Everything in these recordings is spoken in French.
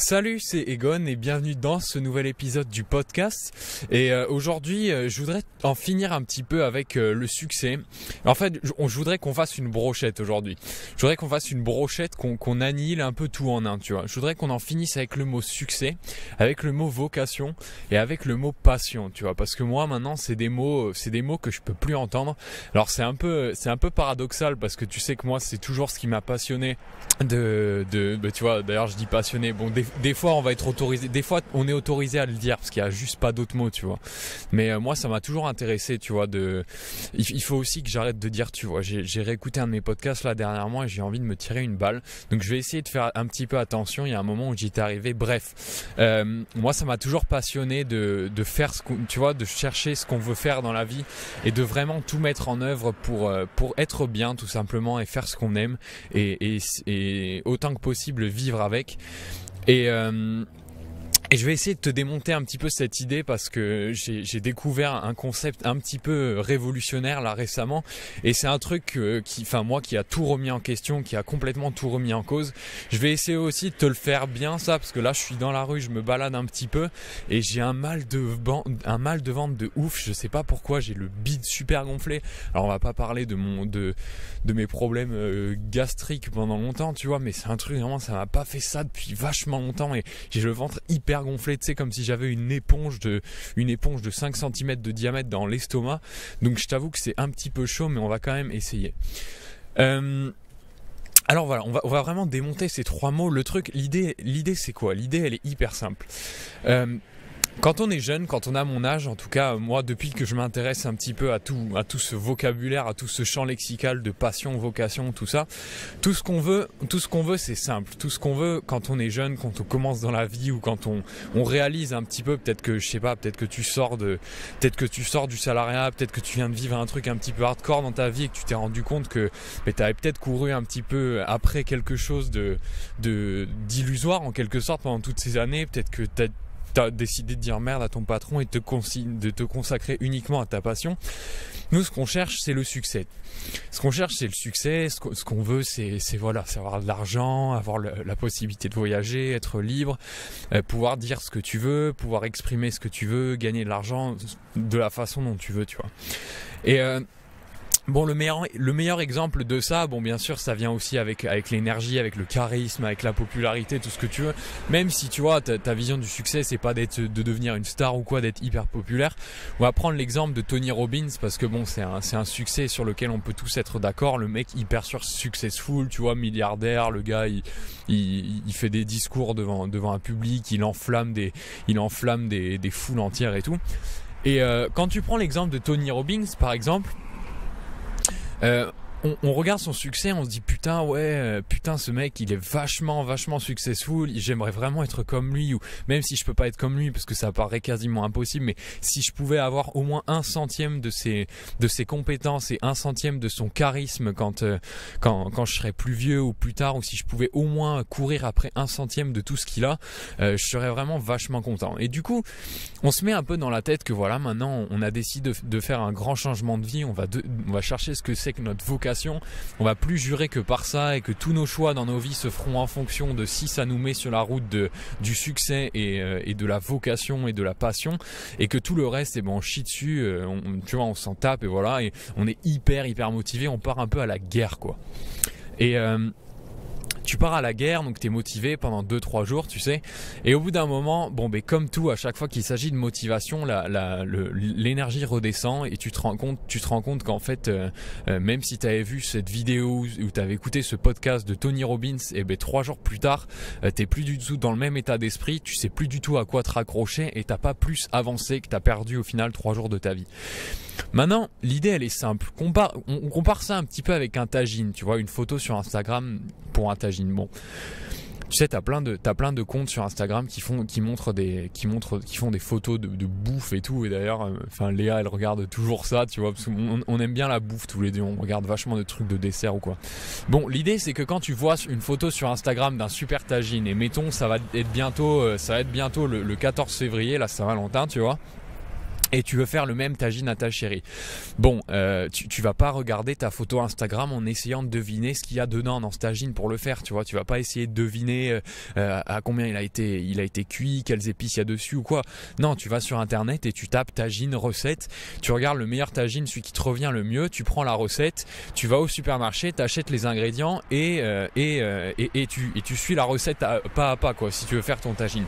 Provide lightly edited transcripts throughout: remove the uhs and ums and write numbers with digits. Salut, c'est Egon et bienvenue dans ce nouvel épisode du podcast. Et aujourd'hui, je voudrais en finir un petit peu avec le succès. En fait, je voudrais qu'on fasse une brochette aujourd'hui. Je voudrais qu'on fasse une brochette, qu'on annihile un peu tout en un, tu vois. Je voudrais qu'on en finisse avec le mot succès, avec le mot vocation et avec le mot passion, tu vois. Parce que moi, maintenant, c'est des mots que je peux plus entendre. Alors, c'est un peu paradoxal parce que tu sais que moi, c'est toujours ce qui m'a passionné bah, tu vois, d'ailleurs, je dis passionné, bon, des fois on va être autorisé, des fois on est autorisé à le dire parce qu'il n'y a juste pas d'autres mots, tu vois. Mais moi ça m'a toujours intéressé, tu vois, il faut aussi que j'arrête de dire, tu vois, j'ai réécouté un de mes podcasts là dernièrement et j'ai envie de me tirer une balle. Donc je vais essayer de faire un petit peu attention, il y a un moment où j'y étais arrivé. Bref, moi ça m'a toujours passionné de faire ce qu'on, tu vois, de chercher ce qu'on veut faire dans la vie et de vraiment tout mettre en œuvre pour être bien tout simplement et faire ce qu'on aime et autant que possible vivre avec. Et je vais essayer de te démonter un petit peu cette idée parce que j'ai découvert un concept un petit peu révolutionnaire là récemment et c'est un truc qui a tout remis en question, qui a complètement tout remis en cause. Je vais essayer aussi de te le faire bien ça parce que là je suis dans la rue, je me balade un petit peu et j'ai un mal de ventre de ouf, je sais pas pourquoi, j'ai le bide super gonflé. Alors on va pas parler de mes problèmes gastriques pendant longtemps, tu vois, mais c'est un truc vraiment, ça m'a pas fait ça depuis vachement longtemps et j'ai le ventre hyper gonflé, tu sais, comme si j'avais une éponge de 5 cm de diamètre dans l'estomac. Donc je t'avoue que c'est un petit peu chaud, mais on va quand même essayer. Alors voilà, on va vraiment démonter ces trois mots. Le truc, l'idée c'est quoi? L'idée, elle est hyper simple. Quand on est jeune, quand on a mon âge, en tout cas moi depuis que je m'intéresse un petit peu à tout ce vocabulaire, à tout ce champ lexical de passion, vocation, tout ça, tout ce qu'on veut c'est simple. Tout ce qu'on veut quand on est jeune, quand on commence dans la vie ou quand on réalise un petit peu, peut-être que je sais pas, peut-être que tu sors du salariat, peut-être que tu viens de vivre un truc un petit peu hardcore dans ta vie et que tu t'es rendu compte que tu avais peut-être couru un petit peu après quelque chose d'illusoire en quelque sorte pendant toutes ces années, peut-être que t'as décidé de dire merde à ton patron et de te consacrer uniquement à ta passion. Nous, ce qu'on cherche, c'est le succès. Ce qu'on cherche, c'est le succès. Ce qu'on veut, c'est voilà, c'est avoir de l'argent, avoir la possibilité de voyager, être libre, pouvoir dire ce que tu veux, pouvoir exprimer ce que tu veux, gagner de l'argent de la façon dont tu veux, tu vois. Et bon, le meilleur exemple de ça, bon, bien sûr, ça vient aussi avec l'énergie, avec le charisme, avec la popularité, tout ce que tu veux. Même si, tu vois, ta vision du succès, c'est pas de devenir une star ou quoi, d'être hyper populaire. On va prendre l'exemple de Tony Robbins parce que bon, c'est un succès sur lequel on peut tous être d'accord. Le mec hyper successful, tu vois, milliardaire, le gars, il fait des discours devant un public, il enflamme des foules entières et tout. Et quand tu prends l'exemple de Tony Robbins, par exemple, on regarde son succès, on se dit putain ouais, ce mec il est vachement successful, j'aimerais vraiment être comme lui, ou même si je peux pas être comme lui parce que ça paraît quasiment impossible, mais si je pouvais avoir au moins 1/100 de ses compétences et 1/100 de son charisme quand je serais plus vieux ou plus tard, ou si je pouvais au moins courir après 1/100 de tout ce qu'il a, je serais vraiment vachement content. Et du coup on se met un peu dans la tête que voilà, maintenant on a décidé de faire un grand changement de vie, on va chercher ce que c'est que notre vocation. On va plus jurer que par ça et que tous nos choix dans nos vies se feront en fonction de si ça nous met sur la route du succès et de la vocation et de la passion, et que tout le reste, et ben on chie dessus, tu vois, on s'en tape et voilà, et on est hyper motivé, on part un peu à la guerre quoi. Et tu pars à la guerre, donc t'es motivé pendant 2-3 jours, tu sais. Et au bout d'un moment, bon, ben comme tout, à chaque fois qu'il s'agit de motivation, l'énergie redescend et tu te rends compte qu'en fait, même si t'avais vu cette vidéo ou t'avais écouté ce podcast de Tony Robbins, et ben 3 jours plus tard, t'es plus du tout dans le même état d'esprit, tu sais plus du tout à quoi te raccrocher et t'as pas plus avancé, que t'as perdu au final 3 jours de ta vie. Maintenant, l'idée elle est simple. On compare ça un petit peu avec un tagine, tu vois, une photo sur Instagram pour un tagine. Bon, tu sais, t'as plein de comptes sur Instagram qui font des photos de bouffe et tout. Et d'ailleurs, enfin Léa, elle regarde toujours ça, tu vois, parce qu'on aime bien la bouffe tous les deux. On regarde vachement de trucs de dessert ou quoi. Bon, l'idée c'est que quand tu vois une photo sur Instagram d'un super tagine, et mettons ça va être bientôt le 14 février, la Saint-Valentin, tu vois. et tu veux faire le même tagine à ta chérie. Bon, tu vas pas regarder ta photo Instagram en essayant de deviner ce qu'il y a dedans dans ce tagine pour le faire, tu vois. Tu vas pas essayer de deviner à combien il a été cuit, quelles épices il y a dessus ou quoi. Non, tu vas sur internet et tu tapes tagine recette, tu regardes le meilleur tagine, celui qui te revient le mieux, tu prends la recette, tu vas au supermarché, tu achètes les ingrédients et tu suis la recette pas à pas, quoi, si tu veux faire ton tagine.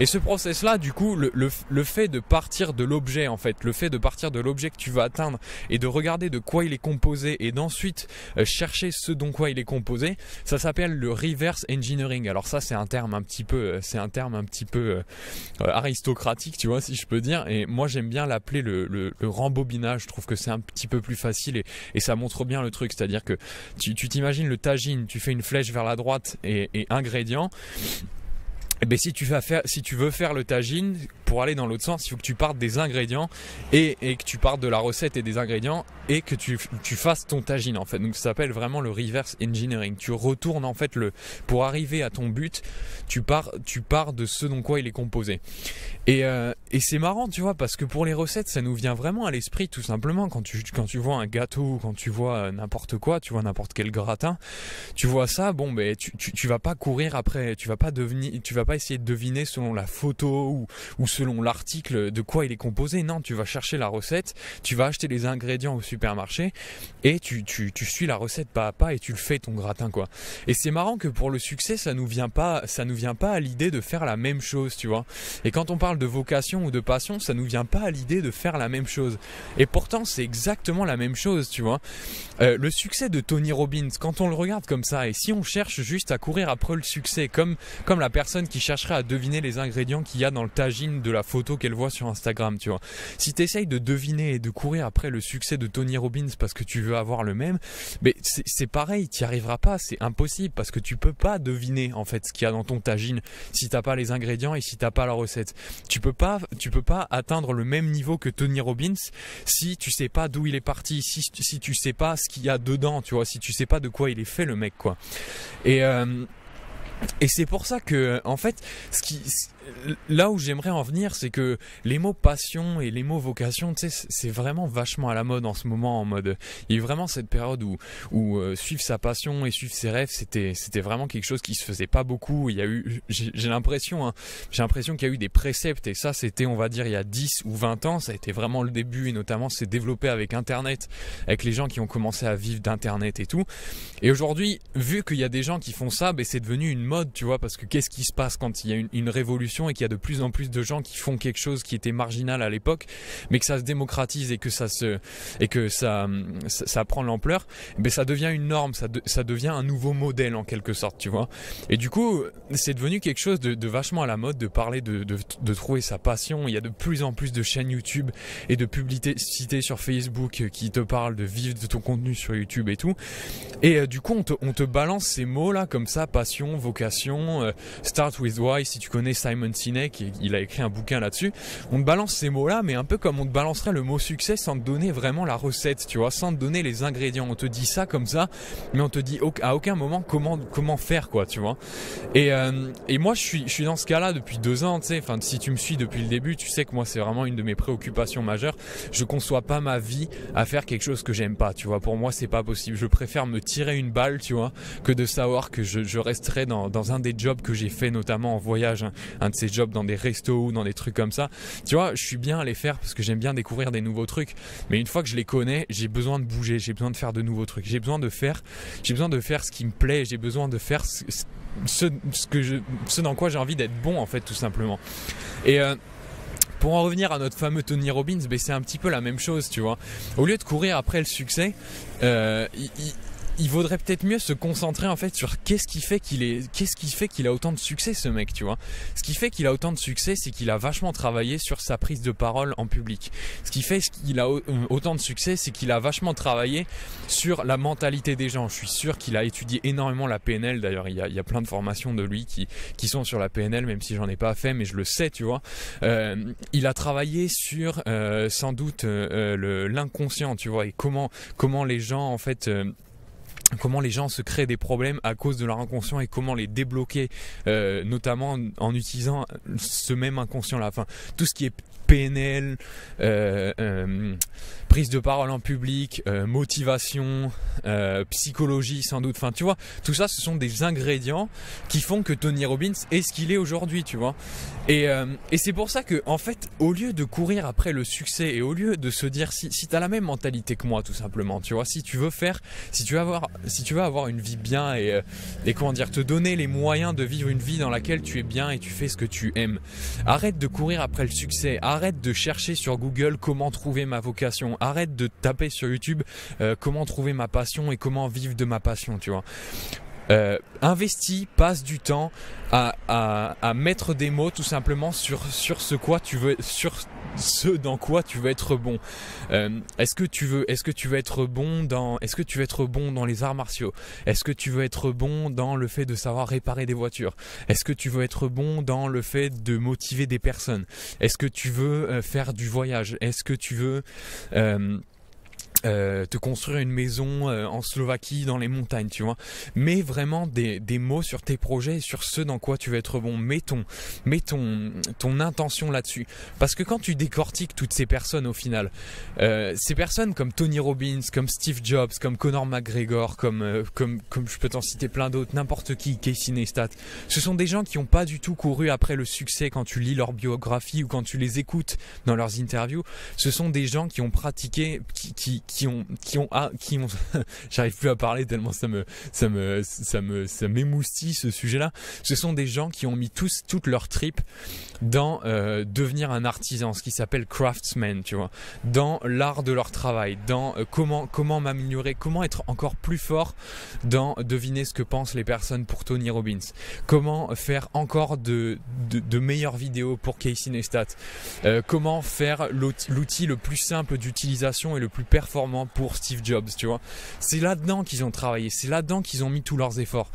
Et ce process là, du coup, le fait de partir de l'objet, en fait, le fait de partir de l'objet que tu vas atteindre et de regarder de quoi il est composé et d'ensuite chercher ce dont quoi il est composé, ça s'appelle le reverse engineering. Alors ça, c'est un terme un petit peu, aristocratique, tu vois, si je peux dire. Et moi, j'aime bien l'appeler le rembobinage. Je trouve que c'est un petit peu plus facile et ça montre bien le truc. C'est-à-dire que tu t'imagines le tagine, tu fais une flèche vers la droite et ingrédients. Eh bien, si tu veux faire le tagine, pour aller dans l'autre sens, il faut que tu partes des ingrédients et que tu partes de la recette et des ingrédients et que tu fasses ton tagine, en fait. Donc ça s'appelle vraiment le reverse engineering. Tu retournes, en fait, pour arriver à ton but, tu pars de ce dont quoi il est composé. Et c'est marrant, tu vois, parce que pour les recettes, ça nous vient vraiment à l'esprit, tout simplement. Quand tu vois un gâteau, quand tu vois n'importe quoi, tu vois n'importe quel gratin, tu vois ça, bon, ben tu vas pas courir après, tu vas pas essayer de deviner selon la photo ou selon l'article de quoi il est composé. Non, tu vas chercher la recette, tu vas acheter les ingrédients au supermarché et tu suis la recette pas à pas et tu le fais ton gratin, quoi. Et c'est marrant que pour le succès, ça nous vient pas à l'idée de faire la même chose, tu vois. Et quand on parle de vocation ou de passion, ça nous vient pas à l'idée de faire la même chose. Et pourtant, c'est exactement la même chose, tu vois. Le succès de Tony Robbins, quand on le regarde comme ça, et si on cherche juste à courir après le succès, comme la personne qui chercherait à deviner les ingrédients qu'il y a dans le tagine de la photo qu'elle voit sur Instagram, tu vois. Si tu essayes de deviner et de courir après le succès de Tony Robbins parce que tu veux avoir le même, mais c'est pareil, tu n'y arriveras pas, c'est impossible parce que tu peux pas deviner, en fait, ce qu'il y a dans ton tagine si t'as pas les ingrédients et si t'as pas la recette. Tu peux pas atteindre le même niveau que Tony Robbins si tu sais pas d'où il est parti, si tu sais pas ce qu'il y a dedans, tu vois, si tu sais pas de quoi il est fait, le mec, quoi. Et c'est pour ça que, en fait, là où j'aimerais en venir, c'est que les mots passion et les mots vocation, tu sais, c'est vraiment vachement à la mode en ce moment. En mode, il y a vraiment cette période où suivre sa passion et suivre ses rêves, c'était vraiment quelque chose qui se faisait pas beaucoup. Il y a eu, j'ai l'impression qu'il y a eu des préceptes, et ça, c'était, on va dire, il y a 10 ou 20 ans, ça a été vraiment le début, et notamment c'est développé avec Internet, avec les gens qui ont commencé à vivre d'Internet et tout. Et aujourd'hui, vu qu'il y a des gens qui font ça, ben, c'est devenu une mode, tu vois, parce que qu'est-ce qui se passe quand il y a une révolution et qu'il y a de plus en plus de gens qui font quelque chose qui était marginal à l'époque, mais que ça se démocratise et que ça prend l'ampleur, mais ça devient une norme, ça devient un nouveau modèle, en quelque sorte, tu vois. Et du coup, c'est devenu quelque chose de vachement à la mode de parler de trouver sa passion. Il y a de plus en plus de chaînes YouTube et de publicités sur Facebook qui te parlent de vivre de ton contenu sur YouTube et tout. Et du coup, on te balance ces mots-là comme ça, passion, vocation, start with why, si tu connais Simon Sinek, il a écrit un bouquin là-dessus. On te balance ces mots-là, mais un peu comme on te balancerait le mot succès sans te donner vraiment la recette, tu vois, sans te donner les ingrédients. On te dit ça comme ça, mais on te dit à aucun moment comment faire, quoi, tu vois. Et moi, je suis dans ce cas-là depuis 2 ans, tu sais. Enfin, si tu me suis depuis le début, tu sais que moi, c'est vraiment une de mes préoccupations majeures. Je conçois pas ma vie à faire quelque chose que j'aime pas, tu vois. Pour moi, c'est pas possible. Je préfère me tirer une balle, tu vois, que de savoir que je resterai dans un des jobs que j'ai fait, notamment en voyage, un de ces jobs dans des restos ou dans des trucs comme ça, tu vois. Je suis bien à les faire parce que j'aime bien découvrir des nouveaux trucs, mais une fois que je les connais, j'ai besoin de bouger, j'ai besoin de faire de nouveaux trucs, j'ai besoin de faire ce qui me plaît, j'ai besoin de faire ce dans quoi j'ai envie d'être bon, en fait, tout simplement. Et pour en revenir à notre fameux Tony Robbins, ben c'est un petit peu la même chose, tu vois. Au lieu de courir après le succès, il vaudrait peut-être mieux se concentrer, en fait, sur qu'est-ce qui fait qu'il a autant de succès, ce mec, tu vois. Ce qui fait qu'il a autant de succès, c'est qu'il a vachement travaillé sur sa prise de parole en public. Ce qui fait qu'il a autant de succès, c'est qu'il a vachement travaillé sur la mentalité des gens. Je suis sûr qu'il a étudié énormément la PNL. D'ailleurs, il y a plein de formations de lui qui sont sur la PNL, même si j'en ai pas fait, mais je le sais, tu vois. Il a travaillé sur sans doute l'inconscient, tu vois, et comment les gens, en fait, comment les gens se créent des problèmes à cause de leur inconscient et comment les débloquer, notamment en utilisant ce même inconscient-là. Enfin, tout ce qui est PNL, prise de parole en public, motivation, psychologie sans doute. Enfin, tu vois, tout ça, ce sont des ingrédients qui font que Tony Robbins est ce qu'il est aujourd'hui, tu vois. Et c'est pour ça que, en fait, au lieu de courir après le succès et au lieu de se dire si t'as la même mentalité que moi, tout simplement, tu vois, si tu veux avoir une vie bien et comment dire, te donner les moyens de vivre une vie dans laquelle tu es bien et tu fais ce que tu aimes. Arrête de courir après le succès, arrête de chercher sur Google comment trouver ma vocation, arrête de taper sur YouTube comment trouver ma passion et comment vivre de ma passion, tu vois. Investis, passe du temps à mettre des mots tout simplement sur ce quoi tu veux, sur ce dans quoi tu veux être bon. Est-ce que tu veux être bon dans les arts martiaux? Est-ce que tu veux être bon dans le fait de savoir réparer des voitures? Est-ce que tu veux être bon dans le fait de motiver des personnes? Est-ce que tu veux faire du voyage? Est-ce que tu veux te construire une maison en Slovaquie dans les montagnes, tu vois. Mets vraiment des mots sur tes projets, sur ce dans quoi tu veux être bon. Mets ton intention là-dessus. Parce que quand tu décortiques toutes ces personnes au final, ces personnes comme Tony Robbins, comme Steve Jobs, comme Conor McGregor, comme je peux t'en citer plein d'autres, n'importe qui, Casey Neistat, ce sont des gens qui n'ont pas du tout couru après le succès quand tu lis leur biographie ou quand tu les écoutes dans leurs interviews. Ce sont des gens qui ont pratiqué, qui ont j'arrive plus à parler tellement ça m'émoustille ce sujet-là. Ce sont des gens qui ont mis toutes leurs tripes dans devenir un artisan, ce qui s'appelle craftsman, tu vois, dans l'art de leur travail, dans comment m'améliorer, comment être encore plus fort dans deviner ce que pensent les personnes pour Tony Robbins, comment faire encore de meilleures vidéos pour Casey Neistat, comment faire l'outil le plus simple d'utilisation et le plus performant pour Steve Jobs, tu vois. C'est là-dedans qu'ils ont travaillé, c'est là-dedans qu'ils ont mis tous leurs efforts.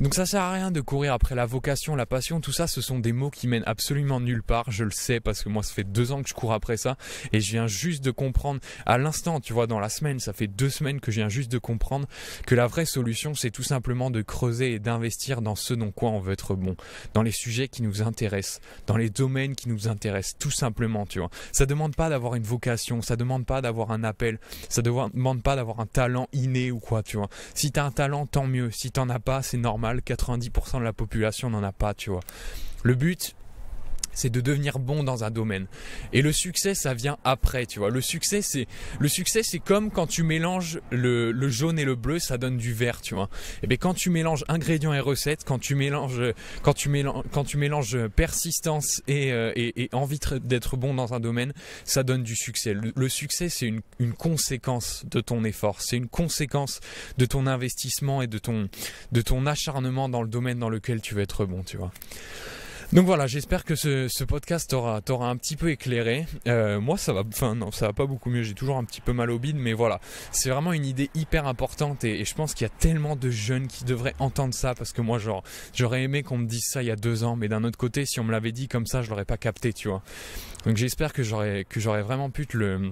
Donc ça sert à rien de courir après la vocation, la passion, tout ça, ce sont des mots qui mènent absolument nulle part, je le sais, parce que moi ça fait 2 ans que je cours après ça et je viens juste de comprendre à l'instant, tu vois, dans la semaine, ça fait 2 semaines que je viens juste de comprendre que la vraie solution, c'est tout simplement de creuser et d'investir dans ce dont quoi on veut être bon, dans les sujets qui nous intéressent, dans les domaines qui nous intéressent, tout simplement, tu vois. Ça demande pas d'avoir une vocation, ça demande pas d'avoir un appel, ça demande pas d'avoir un talent inné ou quoi, tu vois. Si t'as un talent, tant mieux, si t'en as pas, c'est normal. 90% de la population n'en a pas, tu vois. Le but, c'est de devenir bon dans un domaine. Et le succès, ça vient après, tu vois. Le succès, c'est comme quand tu mélanges le jaune et le bleu, ça donne du vert, tu vois. Et bien quand tu mélanges ingrédients et recettes, quand tu mélanges persistance et envie d'être bon dans un domaine, ça donne du succès. Le succès, c'est une conséquence de ton effort, c'est une conséquence de ton investissement et de ton acharnement dans le domaine dans lequel tu veux être bon, tu vois. Donc voilà, j'espère que ce podcast t'aura un petit peu éclairé. Moi, ça va pas beaucoup mieux. J'ai toujours un petit peu mal au bide, mais voilà. C'est vraiment une idée hyper importante et je pense qu'il y a tellement de jeunes qui devraient entendre ça parce que moi, genre, j'aurais aimé qu'on me dise ça il y a 2 ans, mais d'un autre côté, si on me l'avait dit comme ça, je l'aurais pas capté, tu vois. Donc j'espère que j'aurais vraiment pu te le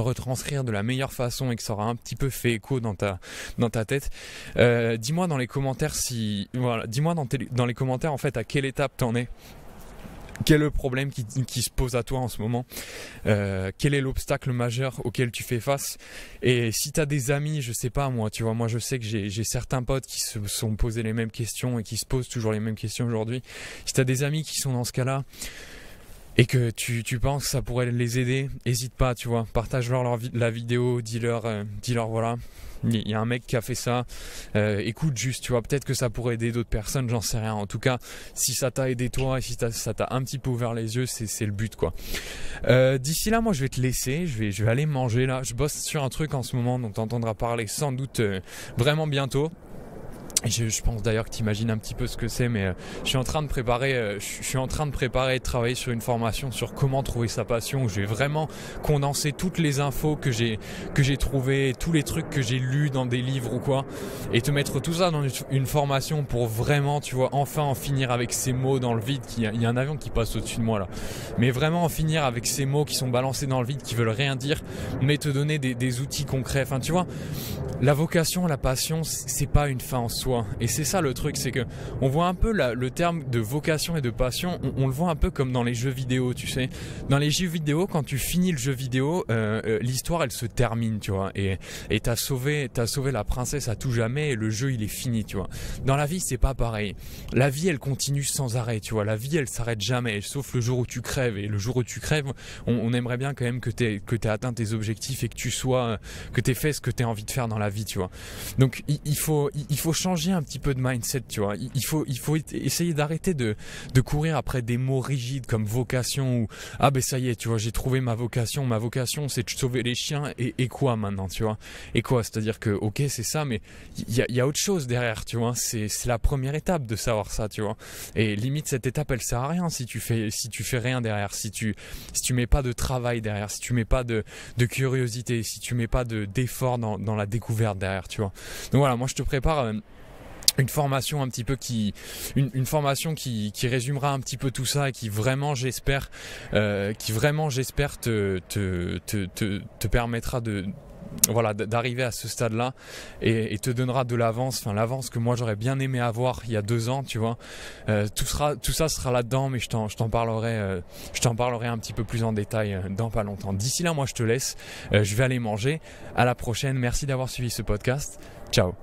retranscrire de la meilleure façon et que ça aura un petit peu fait écho dans ta tête. Dis-moi dans les commentaires dans les commentaires en fait à quelle étape t'en es. Quel est le problème qui se pose à toi en ce moment? Quel est l'obstacle majeur auquel tu fais face? Et si tu as des amis, je sais pas moi, tu vois, moi je sais que j'ai certains potes qui se sont posés les mêmes questions et qui se posent toujours les mêmes questions aujourd'hui. Si tu as des amis qui sont dans ce cas-là, et que tu penses que ça pourrait les aider, hésite pas, tu vois, partage-leur la vidéo, dis-leur voilà, il y a un mec qui a fait ça, écoute juste, tu vois, peut-être que ça pourrait aider d'autres personnes, j'en sais rien. En tout cas, si ça t'a aidé toi et si ça t'a un petit peu ouvert les yeux, c'est le but, quoi. D'ici là, moi je vais te laisser, je vais aller manger là, je bosse sur un truc en ce moment dont t'entendras parler sans doute vraiment bientôt. Je pense d'ailleurs que tu imagines un petit peu ce que c'est, mais je suis en train de préparer, de travailler sur une formation sur comment trouver sa passion, où je vais vraiment condenser toutes les infos que j'ai trouvées, tous les trucs que j'ai lus dans des livres ou quoi, et te mettre tout ça dans une formation pour vraiment, tu vois, enfin en finir avec ces mots dans le vide. Il y a un avion qui passe au-dessus de moi là, mais vraiment en finir avec ces mots qui sont balancés dans le vide, qui veulent rien dire, mais te donner des outils concrets. Enfin, tu vois, la vocation, la passion, c'est pas une fin en soi. Et c'est ça le truc, c'est que on voit un peu le terme de vocation et de passion, on le voit un peu comme dans les jeux vidéo, tu sais. Dans les jeux vidéo, quand tu finis le jeu vidéo, l'histoire elle se termine, tu vois. Et t'as sauvé la princesse à tout jamais et le jeu il est fini, tu vois. Dans la vie c'est pas pareil. La vie elle continue sans arrêt, tu vois. La vie elle s'arrête jamais, sauf le jour où tu crèves. Et le jour où tu crèves, on aimerait bien quand même que t'aies atteint tes objectifs et que t'aies fait ce que t'as envie de faire dans la vie, tu vois. Donc il faut changer un petit peu de mindset, tu vois. Il faut essayer d'arrêter de courir après des mots rigides comme vocation ou ah ben ça y est, tu vois, j'ai trouvé ma vocation c'est de sauver les chiens et quoi maintenant, tu vois, et quoi, c'est à dire que ok c'est ça, mais il y a autre chose derrière, tu vois. C'est la première étape de savoir ça, tu vois, et limite cette étape elle sert à rien si tu fais rien derrière, si tu mets pas de travail derrière, si tu mets pas de curiosité, si tu mets pas d'effort dans la découverte derrière, tu vois. Donc voilà, moi je te prépare une formation un petit peu qui résumera un petit peu tout ça et qui vraiment j'espère te permettra de, voilà, d'arriver à ce stade-là et te donnera de l'avance, enfin l'avance que moi j'aurais bien aimé avoir il y a 2 ans, tu vois. Tout ça sera là-dedans, mais je t'en parlerai un petit peu plus en détail dans pas longtemps. D'ici là, moi je te laisse, je vais aller manger. À la prochaine, merci d'avoir suivi ce podcast. Ciao.